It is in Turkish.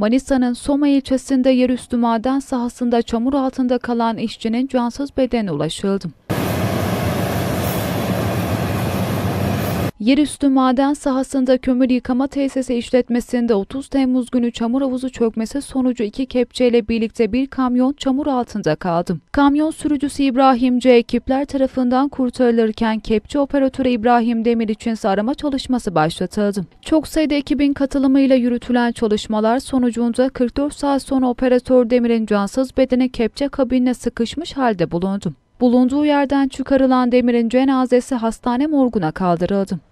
Manisa'nın Soma ilçesinde yerüstü maden sahasında çamur altında kalan işçinin cansız bedene ulaşıldı. Yerüstü maden sahasında kömür yıkama tesisi işletmesinde 30 Temmuz günü çamur havuzu çökmesi sonucu 2 kepçeyle birlikte bir kamyon çamur altında kaldı. Kamyon sürücüsü İbrahim C. ekipler tarafından kurtarılırken kepçe operatörü İbrahim Demir içinse arama çalışması başlatıldı. Çok sayıda ekibin katılımıyla yürütülen çalışmalar sonucunda 44 saat sonra operatör Demir'in cansız bedeni kepçe kabinine sıkışmış halde bulundu. Bulunduğu yerden çıkarılan Demir'in cenazesi hastane morguna kaldırıldı.